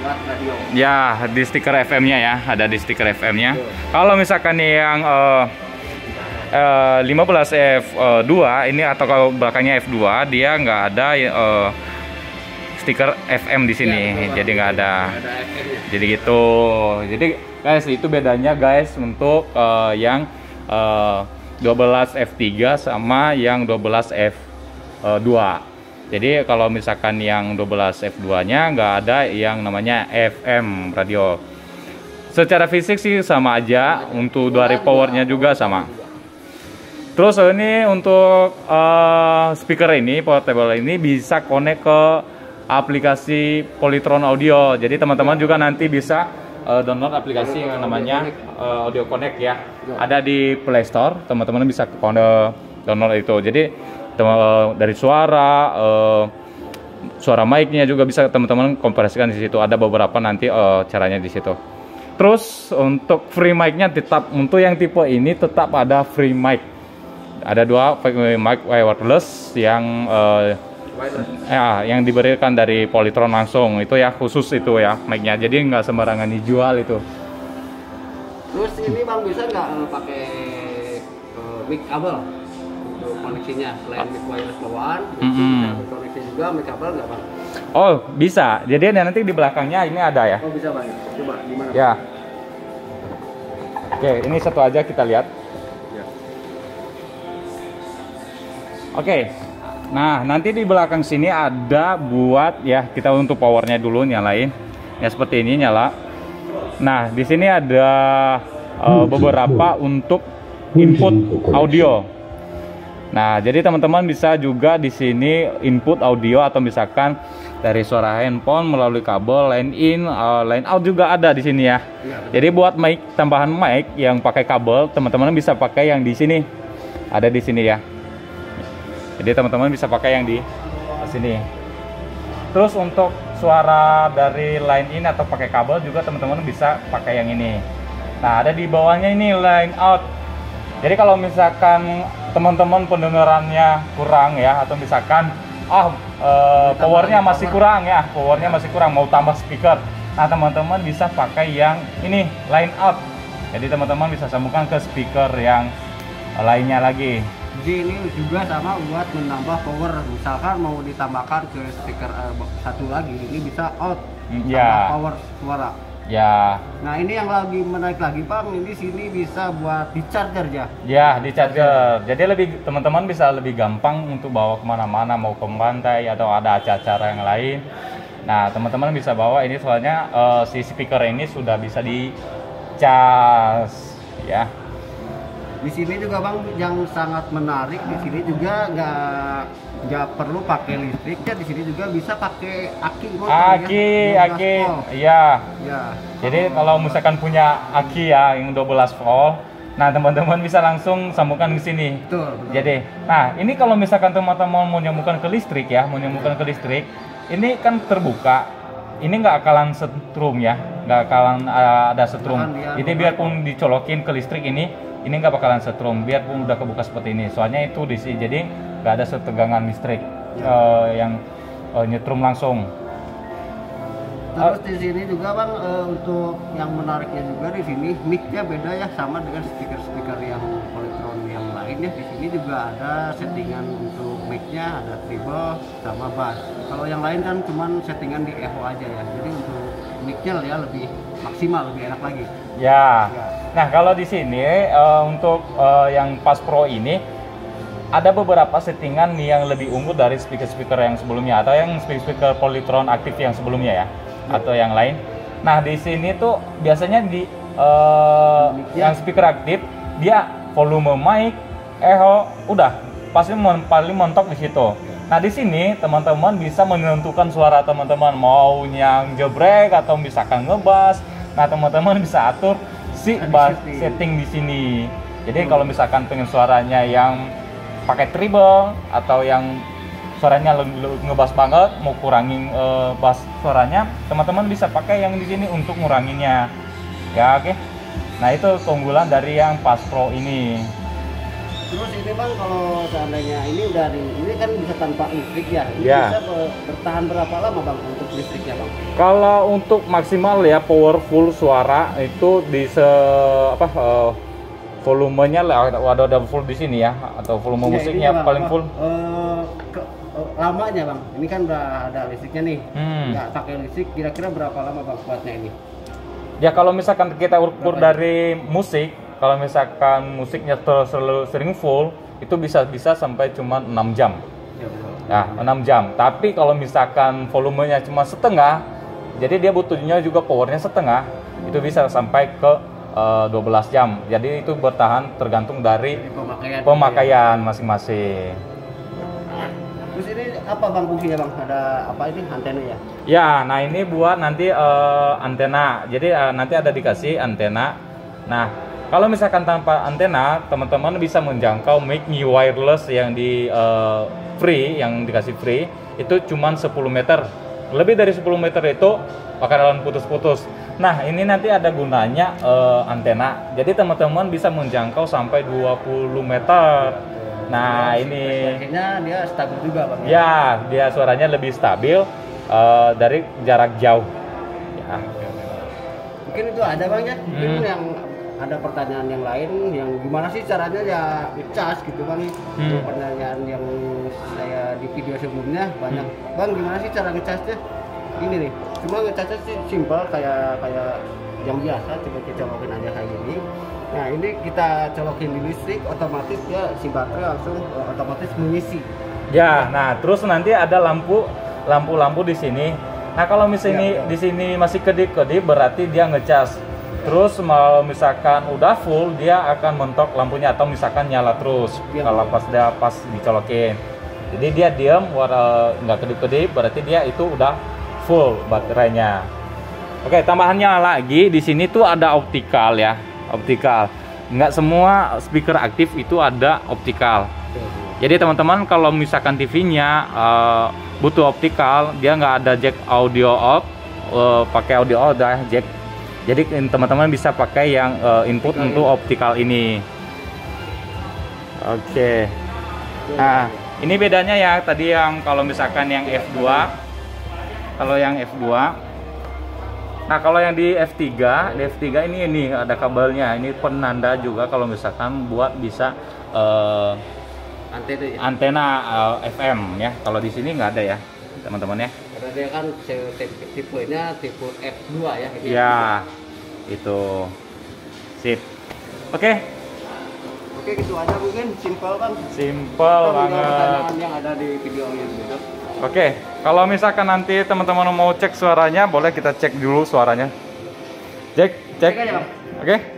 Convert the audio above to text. buat radio. Ya, di stiker FM-nya ya, ada di stiker FM-nya. Kalau misalkan yang 15F2 ini atau kalau belakangnya F2, dia nggak ada stiker FM di sini, ya, jadi nggak ada. Jadi gitu. Jadi guys, itu bedanya guys untuk yang 12F3 sama yang 12F2. Jadi kalau misalkan yang 12F2-nya nggak ada yang namanya FM radio. Secara fisik sih sama aja, untuk dari powernya juga sama. Terus ini untuk speaker ini, portable ini bisa connect ke aplikasi Polytron Audio. Jadi teman-teman juga nanti bisa download aplikasi yang namanya Audio Connect ya. Ada di Play Store, teman-teman bisa download itu. Jadi dari suara mic-nya juga bisa teman-teman kompresikan di situ. Ada beberapa nanti caranya di situ. Terus untuk free mic-nya tetap, untuk yang tipe ini tetap ada free mic. Ada dua mic wireless yang yang diberikan dari Polytron langsung. Itu ya khusus itu ya mic-nya. Jadi nggak sembarangan dijual itu. Terus ini Bang bisa nggak pakai mic kabel? Koneksinya selain mic wireless bawaan, koneksi juga mic kabel nggak Bang? Oh bisa, jadi nanti di belakangnya ini ada ya. Oh bisa Bang, coba gimana ya. Oke, ini satu aja kita lihat ya. Oke, nah nanti di belakang sini ada buat ya, kita untuk powernya dulu nyalain ya, seperti ini nyala. Nah di sini ada beberapa untuk input audio. Nah, jadi teman-teman bisa juga di sini input audio atau misalkan dari suara handphone melalui kabel line in, line out juga ada di sini ya. Jadi buat mic, tambahan mic yang pakai kabel, teman-teman bisa pakai yang di sini. Ada di sini ya. Jadi teman-teman bisa pakai yang di sini. Terus untuk suara dari line in atau pakai kabel juga teman-teman bisa pakai yang ini. Nah, ada di bawahnya ini line out. Jadi kalau misalkan teman-teman pendengarannya kurang ya, atau misalkan powernya masih kurang ya, mau tambah speaker, nah teman-teman bisa pakai yang ini line out. Jadi teman-teman bisa sambungkan ke speaker yang lainnya lagi. Jadi ini juga sama buat menambah power, misalkan mau ditambahkan ke speaker satu lagi, ini bisa out tambah power suara. Ya. Nah ini yang lagi menarik lagi Bang, ini sini bisa buat di charger ya? Ya di charger. Jadi lebih teman-teman bisa lebih gampang untuk bawa kemana-mana, mau ke pantai atau ada acara-acara yang lain. Nah teman-teman bisa bawa ini soalnya si speaker ini sudah bisa di charge ya. Di sini juga Bang yang sangat menarik, di sini juga nggak perlu pakai listrik ya, di sini juga bisa pakai aki iya ya. Jadi kalau misalkan punya aki ya yang 12 volt, nah teman-teman bisa langsung sambungkan ke sini. Jadi nah ini kalau misalkan teman-teman mau nyambungkan ke listrik ya, ini kan terbuka, ini nggak akalan setrum ya, nggak akalan ada setrum. Jadi biarpun dicolokin ke listrik ini nggak bakalan setrum, biarpun udah kebuka seperti ini. Soalnya itu di sini jadi nggak ada setegangan listrik yang nyetrum langsung. Terus di sini juga Bang untuk yang menariknya juga di sini mic-nya beda ya, sama dengan speaker-speaker yang Polytron yang lainnya. Di sini juga ada settingan untuk mic-nya, ada treble sama bass. Kalau yang lain kan cuman settingan di echo aja ya. Jadi untuk mic-nya ya lebih maksimal, lebih enak lagi. Ya. Nah kalau di sini untuk yang PASPRO ini ada beberapa settingan yang lebih unggul dari speaker-speaker yang sebelumnya atau yang speaker Polytron aktif yang sebelumnya ya, atau yang lain. Nah di sini tuh biasanya di yang speaker aktif dia volume mic, echo, udah pasti paling mentok di situ. Nah di sini teman-teman bisa menentukan suara teman-teman mau yang jebrek atau misalkan ngebass. Nah teman-teman bisa atur si bass setting di sini. Jadi kalau misalkan pengen suaranya yang pakai treble atau yang suaranya ngebas banget, mau kurangin bass suaranya, teman-teman bisa pakai yang di sini untuk nguranginnya ya. Oke. Nah itu keunggulan dari yang PASPRO ini. Terus ini Bang, kalau seandainya ini udah ini kan bisa tanpa listrik ya, ini ya. Bisa bertahan berapa lama Bang untuk listriknya Bang? Kalau untuk maksimal ya powerful suara itu di volumenya ada full di sini ya, atau volume ya, musiknya bang, paling full. Lamanya Bang, ini kan udah ada listriknya nih, nggak pakai listrik kira-kira berapa lama Bang kuatnya ini? Ya kalau misalkan kita ukur dari musik. Kalau misalkan musiknya terlalu sering full, itu bisa sampai cuma 6 jam. Nah, 6 jam. Tapi kalau misalkan volumenya cuma setengah, jadi dia butuhnya juga powernya setengah, itu bisa sampai ke 12 jam. Jadi itu bertahan tergantung dari pemakaian masing-masing. Terus ini apa Bang fungsinya Bang? Ada apa ini antena ya? Ya, nah ini buat nanti antena. Jadi nanti ada dikasih antena. Nah, kalau misalkan tanpa antena, teman-teman bisa menjangkau mic wireless yang di free, yang dikasih free, itu cuma 10 meter. Lebih dari 10 meter itu bakalan putus-putus. Nah, ini nanti ada gunanya antena. Jadi teman-teman bisa menjangkau sampai 20 meter. Nah, ini akhirnya dia stabil juga, Bang. Ya, dia suaranya lebih stabil dari jarak jauh. Ya. Mungkin itu ada Bang ya, yang ada pertanyaan yang lain, yang gimana sih caranya ya ngecas gitu Bang. Pertanyaan yang saya di video sebelumnya banyak, Bang gimana sih cara ngecasnya ini nih, cuma ngecasnya sih simpel kayak yang biasa, coba kita colokin aja kayak gini. Nah ini kita colokin di listrik, otomatis ya si baterai langsung otomatis mengisi ya. Nah terus nanti ada lampu di sini. Nah kalau misalnya ya, di sini masih kedip berarti dia ngecas. Terus kalau misalkan udah full, dia akan mentok lampunya atau misalkan nyala terus ya, kalau pas dicolokin. Jadi dia diam, nggak kedip-kedip, berarti dia itu udah full baterainya. Oke, tambahannya lagi di sini tuh ada optikal ya, optikal. Nggak semua speaker aktif itu ada optikal. Jadi teman-teman kalau misalkan TV-nya butuh optikal, dia nggak ada jack audio out, pakai audio out ya, jack. Jadi teman-teman bisa pakai yang input untuk optikal ini. Oke. Nah, ini bedanya ya tadi yang kalau misalkan yang F2. Kalau yang F2. Nah, kalau yang di F3, ini ada kabelnya. Ini penanda juga kalau misalkan buat bisa antena FM ya. Kalau di sini nggak ada ya, teman-teman ya. Karena dia kan tipe F2 ya. Ya, itu sip. Oke, gitu aja mungkin, simple kan? Simple banget. Yang ada di video ini. Oke, kalau misalkan nanti teman-teman mau cek suaranya, boleh kita cek dulu suaranya. Cek aja, Bang. Oke.